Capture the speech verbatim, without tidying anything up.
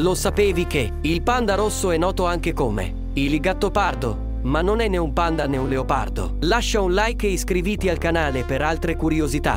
Lo sapevi che il panda rosso è noto anche come il gattopardo, ma non è né un panda né un leopardo. Lascia un like e iscriviti al canale per altre curiosità.